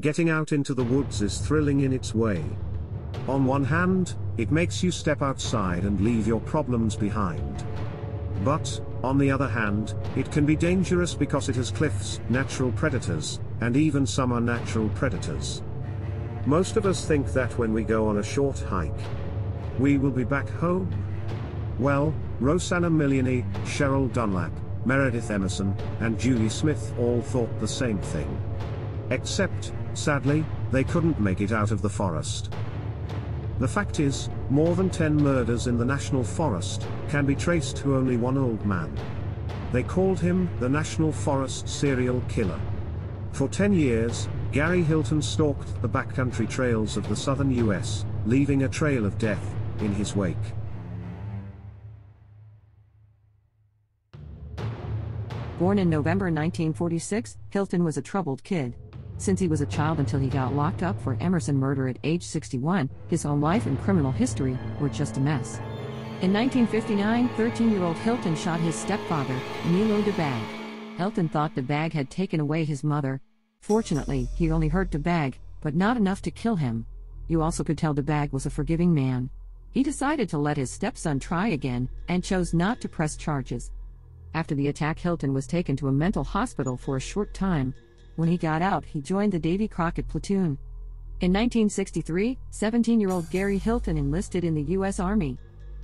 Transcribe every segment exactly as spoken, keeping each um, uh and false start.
Getting out into the woods is thrilling in its way. On one hand, it makes you step outside and leave your problems behind. But, on the other hand, it can be dangerous because it has cliffs, natural predators, and even some are natural predators. Most of us think that when we go on a short hike, we will be back home. Well, Rossana Miliani, Cheryl Dunlap, Meredith Emerson, and Julie Smith all thought the same thing. Except, sadly, they couldn't make it out of the forest. The fact is, more than ten murders in the National Forest can be traced to only one old man. They called him the National Forest Serial Killer. For ten years, Gary Hilton stalked the backcountry trails of the southern U S, leaving a trail of death in his wake. Born in November nineteen forty-six, Hilton was a troubled kid. Since he was a child until he got locked up for Emerson murder at age sixty-one, his own life and criminal history were just a mess. In nineteen fifty-nine, thirteen-year-old Hilton shot his stepfather, Nilo Debag. Hilton thought Debag had taken away his mother. Fortunately, he only hurt Debag, but not enough to kill him. You also could tell Debag was a forgiving man. He decided to let his stepson try again, and chose not to press charges. After the attack, Hilton was taken to a mental hospital for a short time. When he got out, he joined the Davy Crockett platoon. In nineteen sixty-three, seventeen-year-old Gary Hilton enlisted in the U S Army.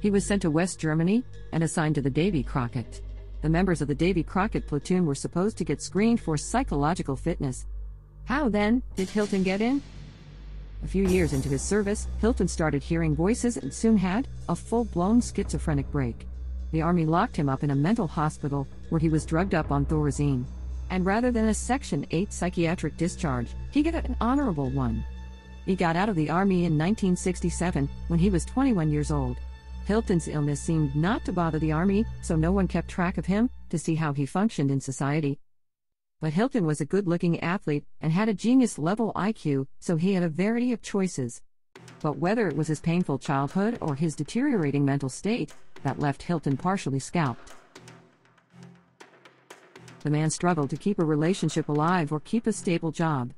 He was sent to West Germany and assigned to the Davy Crockett. The members of the Davy Crockett platoon were supposed to get screened for psychological fitness. How then did Hilton get in? A few years into his service, Hilton started hearing voices and soon had a full-blown schizophrenic break. The Army locked him up in a mental hospital where he was drugged up on Thorazine. And rather than a Section eight psychiatric discharge, he got an honorable one. He got out of the Army in nineteen sixty-seven, when he was twenty-one years old. Hilton's illness seemed not to bother the Army, so no one kept track of him to see how he functioned in society. But Hilton was a good-looking athlete and had a genius-level I Q, so he had a variety of choices. But whether it was his painful childhood or his deteriorating mental state, that left Hilton partially scalped. The man struggled to keep a relationship alive or keep a stable job.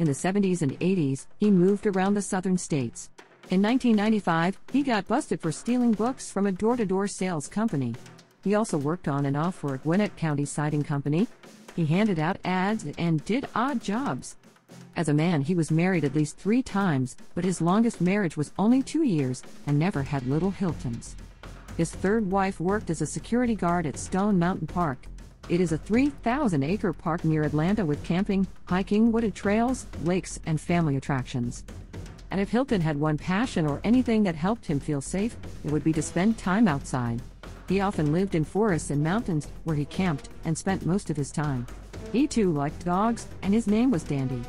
In the seventies and eighties, he moved around the southern states. In nineteen ninety-five, he got busted for stealing books from a door-to-door sales company. He also worked on and off for a Gwinnett County siding company. He handed out ads and did odd jobs. As a man, he was married at least three times, but his longest marriage was only two years and never had little Hiltons. His third wife worked as a security guard at Stone Mountain Park. It is a three thousand acre park near Atlanta with camping, hiking, wooded trails, lakes, and family attractions. And if Hilton had one passion or anything that helped him feel safe, it would be to spend time outside. He often lived in forests and mountains, where he camped and spent most of his time. He too liked dogs, and his name was Dandy.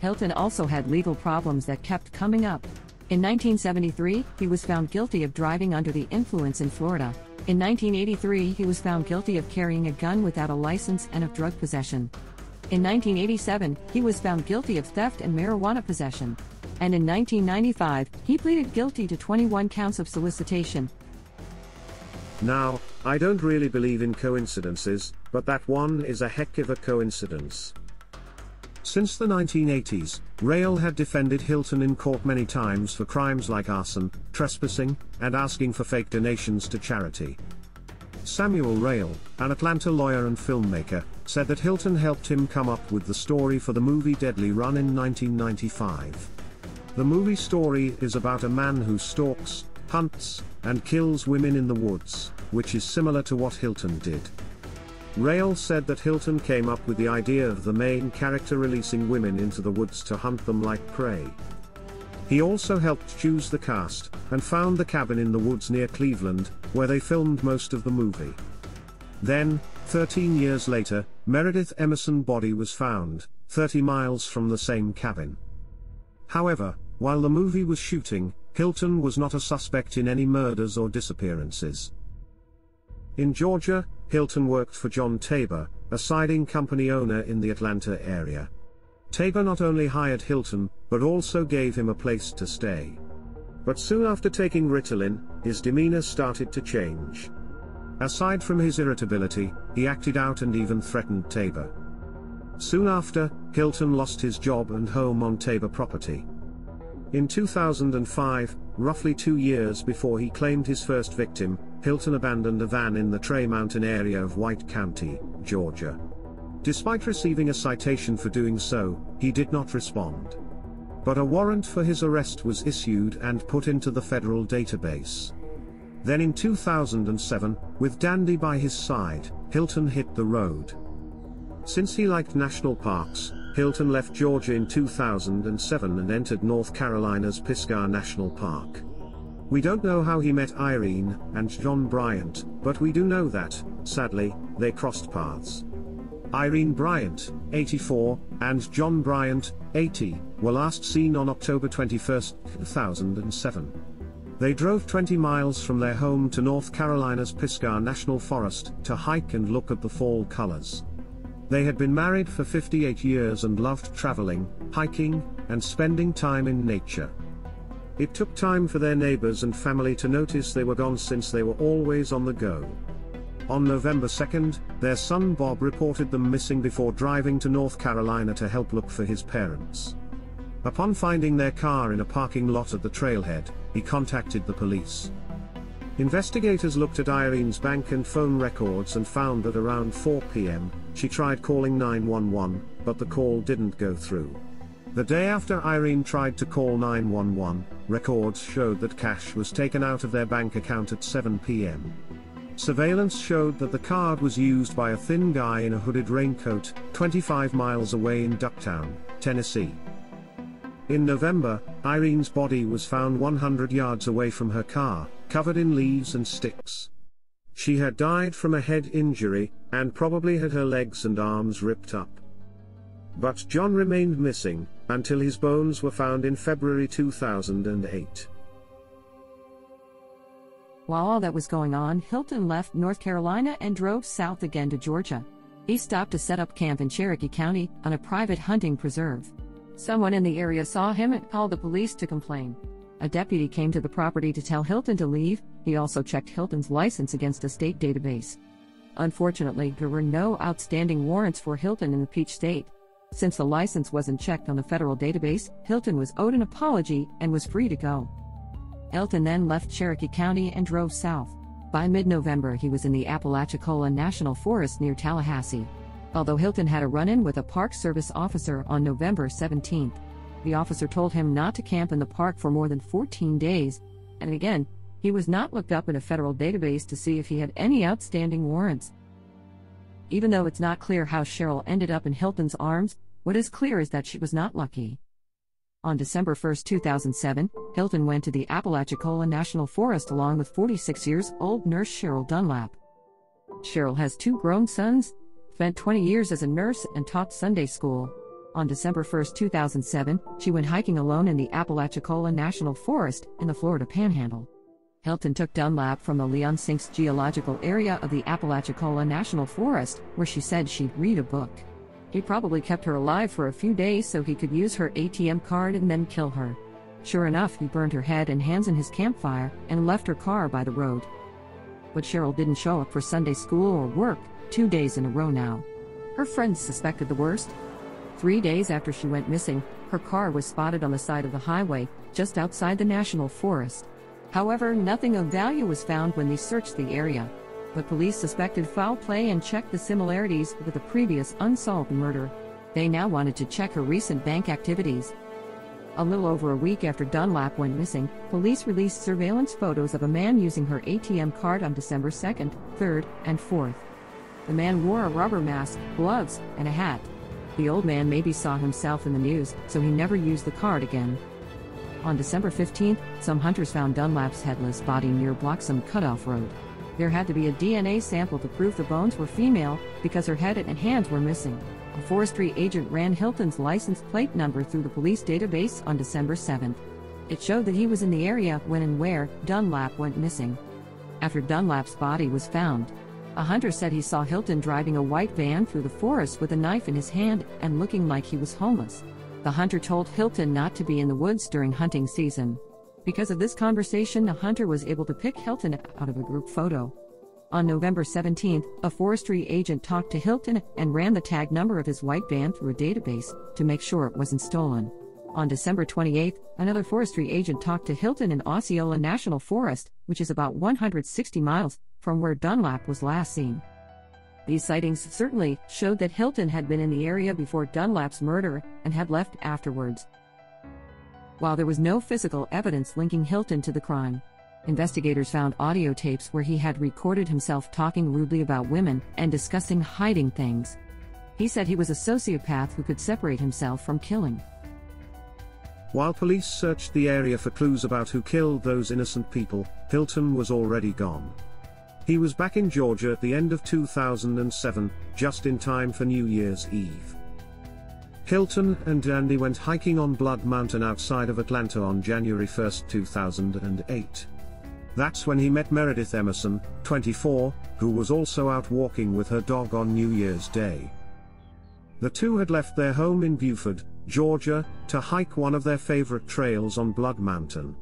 Hilton also had legal problems that kept coming up. In nineteen seventy-three, he was found guilty of driving under the influence in Florida. In nineteen eighty-three, he was found guilty of carrying a gun without a license and of drug possession. In nineteen eighty-seven, he was found guilty of theft and marijuana possession. And in nineteen ninety-five, he pleaded guilty to twenty-one counts of solicitation. Now, I don't really believe in coincidences, but that one is a heck of a coincidence. Since the nineteen eighties, Rael had defended Hilton in court many times for crimes like arson, trespassing, and asking for fake donations to charity. Samuel Rael, an Atlanta lawyer and filmmaker, said that Hilton helped him come up with the story for the movie Deadly Run in nineteen ninety-five. The movie story is about a man who stalks, hunts, and kills women in the woods, which is similar to what Hilton did. Rael said that Hilton came up with the idea of the main character releasing women into the woods to hunt them like prey. He also helped choose the cast, and found the cabin in the woods near Cleveland, where they filmed most of the movie. Then, thirteen years later, Meredith Emerson's body was found, thirty miles from the same cabin. However, while the movie was shooting, Hilton was not a suspect in any murders or disappearances. In Georgia, Hilton worked for John Tabor, a siding company owner in the Atlanta area. Tabor not only hired Hilton, but also gave him a place to stay. But soon after taking Ritalin, his demeanor started to change. Aside from his irritability, he acted out and even threatened Tabor. Soon after, Hilton lost his job and home on Tabor property. In two thousand five, roughly two years before he claimed his first victim, Hilton abandoned a van in the Trey Mountain area of White County, Georgia. Despite receiving a citation for doing so, he did not respond. But a warrant for his arrest was issued and put into the federal database. Then in two thousand seven, with Dandy by his side, Hilton hit the road. Since he liked national parks, Hilton left Georgia in two thousand seven and entered North Carolina's Pisgah National Park. We don't know how he met Irene and John Bryant, but we do know that, sadly, they crossed paths. Irene Bryant, eighty-four, and John Bryant, eighty, were last seen on October twenty-first, two thousand seven. They drove twenty miles from their home to North Carolina's Pisgah National Forest to hike and look at the fall colors. They had been married for fifty-eight years and loved traveling, hiking, and spending time in nature. It took time for their neighbors and family to notice they were gone since they were always on the go. On November second, their son Bob reported them missing before driving to North Carolina to help look for his parents. Upon finding their car in a parking lot at the trailhead, he contacted the police. Investigators looked at Irene's bank and phone records and found that around four p m, she tried calling nine one one, but the call didn't go through. The day after Irene tried to call nine one one, records showed that cash was taken out of their bank account at seven p m Surveillance showed that the card was used by a thin guy in a hooded raincoat, twenty-five miles away in Ducktown, Tennessee. In November, Irene's body was found one hundred yards away from her car, covered in leaves and sticks. She had died from a head injury, and probably had her legs and arms ripped up. But John remained missing, until his bones were found in February two thousand eight. While all that was going on, Hilton left North Carolina and drove south again to Georgia. He stopped to set up camp in Cherokee County, on a private hunting preserve. Someone in the area saw him and called the police to complain. A deputy came to the property to tell Hilton to leave. He also checked Hilton's license against a state database. Unfortunately, there were no outstanding warrants for Hilton in the Peach State. Since the license wasn't checked on the federal database, Hilton was owed an apology and was free to go. Hilton then left Cherokee County and drove south. By mid-November, he was in the Apalachicola National Forest near Tallahassee. Although Hilton had a run-in with a Park Service officer on November seventeenth. The officer told him not to camp in the park for more than fourteen days, and again, he was not looked up in a federal database to see if he had any outstanding warrants. Even though it's not clear how Cheryl ended up in Hilton's arms, what is clear is that she was not lucky. On December first, two thousand seven, Hilton went to the Apalachicola National Forest along with forty-six years old nurse Cheryl Dunlap. Cheryl has two grown sons, spent twenty years as a nurse and taught Sunday school. On December first, two thousand seven, she went hiking alone in the Apalachicola National Forest in the Florida Panhandle. Hilton took Dunlap from the Leon Sinks geological area of the Apalachicola National Forest, where she said she'd read a book. He probably kept her alive for a few days so he could use her A T M card and then kill her. Sure enough, he burned her head and hands in his campfire and left her car by the road. But Cheryl didn't show up for Sunday school or work, two days in a row now. Her friends suspected the worst. Three days after she went missing, her car was spotted on the side of the highway, just outside the National Forest. However, nothing of value was found when they searched the area. But police suspected foul play and checked the similarities with a previous unsolved murder. They now wanted to check her recent bank activities. A little over a week after Dunlap went missing, police released surveillance photos of a man using her A T M card on December second, third, and fourth. The man wore a rubber mask, gloves, and a hat. The old man maybe saw himself in the news, so he never used the card again. On December fifteenth, some hunters found Dunlap's headless body near Bloxham Cutoff Road. There had to be a D N A sample to prove the bones were female, because her head and hands were missing. A forestry agent ran Hilton's license plate number through the police database on December seventh. It showed that he was in the area when and where Dunlap went missing. After Dunlap's body was found, a hunter said he saw Hilton driving a white van through the forest with a knife in his hand and looking like he was homeless. The hunter told Hilton not to be in the woods during hunting season. Because of this conversation, the hunter was able to pick Hilton out of a group photo. On November seventeenth, a forestry agent talked to Hilton and ran the tag number of his white van through a database to make sure it wasn't stolen. On December twenty-eighth, another forestry agent talked to Hilton in Osceola National Forest, which is about one hundred sixty miles from where Dunlap was last seen. These sightings certainly showed that Hilton had been in the area before Dunlap's murder and had left afterwards. While there was no physical evidence linking Hilton to the crime, investigators found audio tapes where he had recorded himself talking rudely about women and discussing hiding things. He said he was a sociopath who could separate himself from killing. While police searched the area for clues about who killed those innocent people, Hilton was already gone. He was back in Georgia at the end of two thousand seven, just in time for New Year's Eve. Hilton and Dandy went hiking on Blood Mountain outside of Atlanta on January first, two thousand eight. That's when he met Meredith Emerson, twenty-four, who was also out walking with her dog on New Year's Day. The two had left their home in Buford, Georgia, to hike one of their favorite trails on Blood Mountain.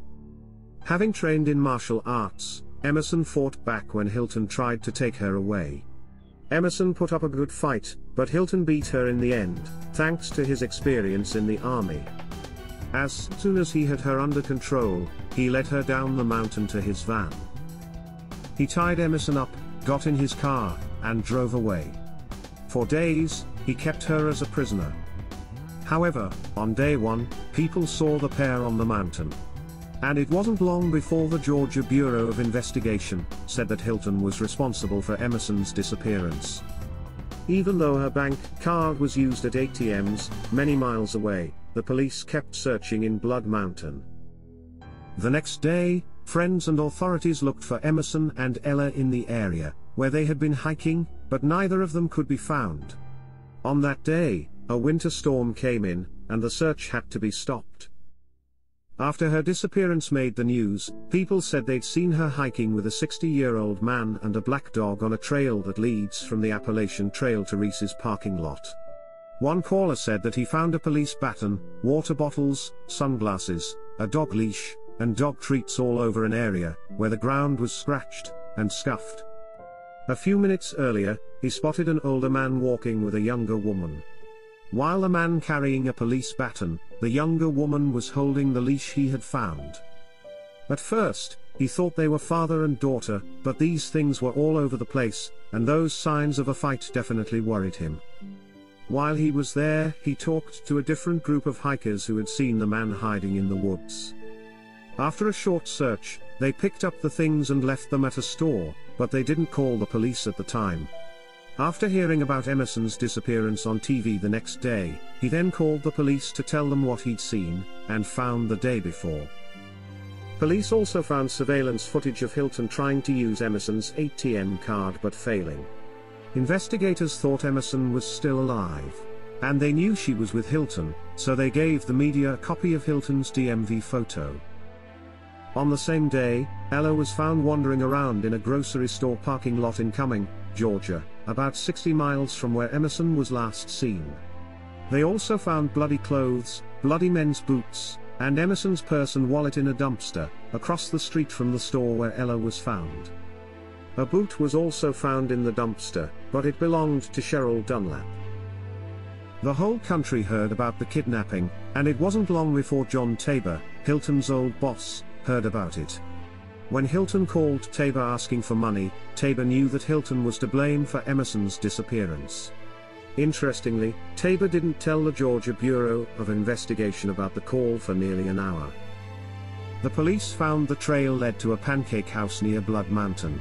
Having trained in martial arts, Emerson fought back when Hilton tried to take her away. Emerson put up a good fight, but Hilton beat her in the end, thanks to his experience in the army. As soon as he had her under control, he led her down the mountain to his van. He tied Emerson up, got in his car, and drove away. For days, he kept her as a prisoner. However, on day one, people saw the pair on the mountain. And it wasn't long before the Georgia Bureau of Investigation said that Hilton was responsible for Emerson's disappearance. Even though her bank card was used at A T Ms, many miles away, the police kept searching in Blood Mountain. The next day, friends and authorities looked for Emerson and Ella in the area, where they had been hiking, but neither of them could be found. On that day, a winter storm came in, and the search had to be stopped. After her disappearance made the news, people said they'd seen her hiking with a sixty-year-old man and a black dog on a trail that leads from the Appalachian Trail to Reese's parking lot. One caller said that he found a police baton, water bottles, sunglasses, a dog leash, and dog treats all over an area where the ground was scratched and scuffed. A few minutes earlier, he spotted an older man walking with a younger woman. While the man carrying a police baton, the younger woman was holding the leash he had found. At first, he thought they were father and daughter, but these things were all over the place, and those signs of a fight definitely worried him. While he was there, he talked to a different group of hikers who had seen the man hiding in the woods. After a short search, they picked up the things and left them at a store, but they didn't call the police at the time. After hearing about Emerson's disappearance on T V the next day, he then called the police to tell them what he'd seen and found the day before. Police also found surveillance footage of Hilton trying to use Emerson's A T M card but failing. Investigators thought Emerson was still alive, and they knew she was with Hilton, so they gave the media a copy of Hilton's D M V photo. On the same day, Ella was found wandering around in a grocery store parking lot in Cumming, Georgia, about sixty miles from where Emerson was last seen. They also found bloody clothes, bloody men's boots, and Emerson's purse and wallet in a dumpster, across the street from the store where Ella was found. A boot was also found in the dumpster, but it belonged to Cheryl Dunlap. The whole country heard about the kidnapping, and it wasn't long before John Tabor, Hilton's old boss, heard about it. When Hilton called Tabor asking for money, Tabor knew that Hilton was to blame for Emerson's disappearance. Interestingly, Tabor didn't tell the Georgia Bureau of Investigation about the call for nearly an hour. The police found the trail led to a pancake house near Blood Mountain.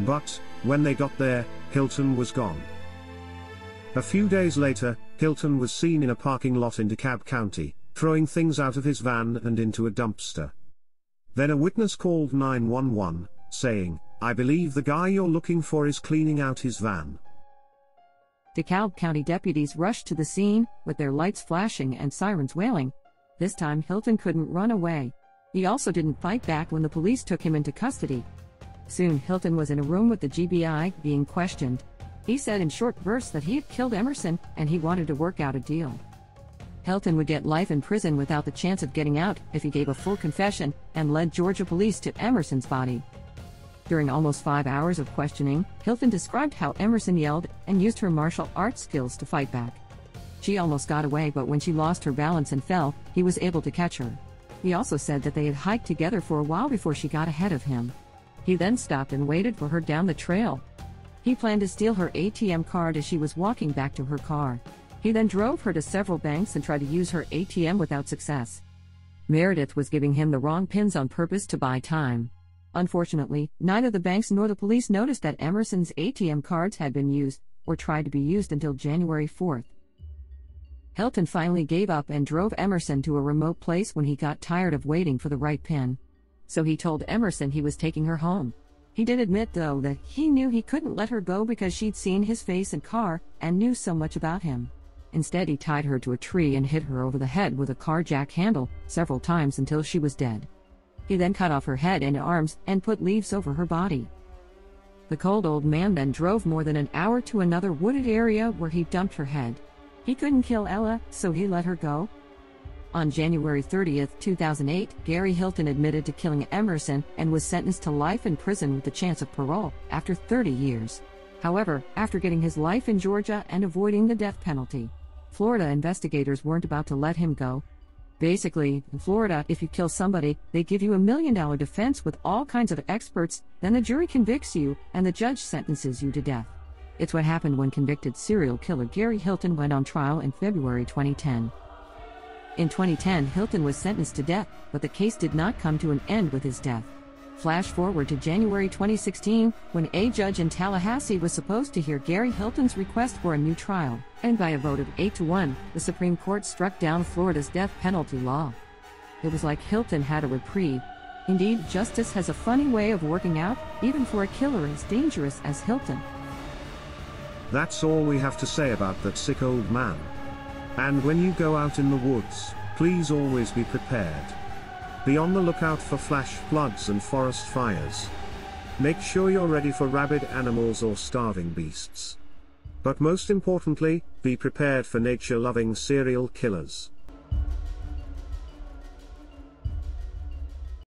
But, when they got there, Hilton was gone. A few days later, Hilton was seen in a parking lot in DeKalb County, throwing things out of his van and into a dumpster. Then a witness called nine one one, saying, "I believe the guy you're looking for is cleaning out his van." DeKalb County deputies rushed to the scene, with their lights flashing and sirens wailing. This time Hilton couldn't run away. He also didn't fight back when the police took him into custody. Soon Hilton was in a room with the G B I, being questioned. He said in short verse that he had killed Emerson, and he wanted to work out a deal. Hilton would get life in prison without the chance of getting out if he gave a full confession and led Georgia police to Emerson's body. During almost five hours of questioning, Hilton described how Emerson yelled and used her martial arts skills to fight back. She almost got away, but when she lost her balance and fell, he was able to catch her. He also said that they had hiked together for a while before she got ahead of him. He then stopped and waited for her down the trail. He planned to steal her A T M card as she was walking back to her car. He then drove her to several banks and tried to use her A T M without success. Meredith was giving him the wrong pins on purpose to buy time. Unfortunately, neither the banks nor the police noticed that Emerson's A T M cards had been used, or tried to be used, until January fourth. Hilton finally gave up and drove Emerson to a remote place when he got tired of waiting for the right pin. So he told Emerson he was taking her home. He did admit, though, that he knew he couldn't let her go because she'd seen his face and car and knew so much about him. Instead, he tied her to a tree and hit her over the head with a car jack handle several times until she was dead. He then cut off her head and arms and put leaves over her body. The cold old man then drove more than an hour to another wooded area where he dumped her head. He couldn't kill Ella, so he let her go. On January thirtieth, two thousand eight, Gary Hilton admitted to killing Emerson and was sentenced to life in prison with the chance of parole after thirty years. However, after getting his life in Georgia and avoiding the death penalty, Florida investigators weren't about to let him go. Basically, in Florida, if you kill somebody, they give you a million dollar defense with all kinds of experts, then the jury convicts you, and the judge sentences you to death. It's what happened when convicted serial killer Gary Hilton went on trial in February twenty ten. In twenty ten, Hilton was sentenced to death, but the case did not come to an end with his death. Flash forward to January twenty sixteen, when a judge in Tallahassee was supposed to hear Gary Hilton's request for a new trial, and by a vote of eight to one, the Supreme Court struck down Florida's death penalty law. It was like Hilton had a reprieve. Indeed, justice has a funny way of working out, even for a killer as dangerous as Hilton. That's all we have to say about that sick old man. And when you go out in the woods, please always be prepared. Be on the lookout for flash floods and forest fires. Make sure you're ready for rabid animals or starving beasts. But most importantly, be prepared for nature-loving serial killers.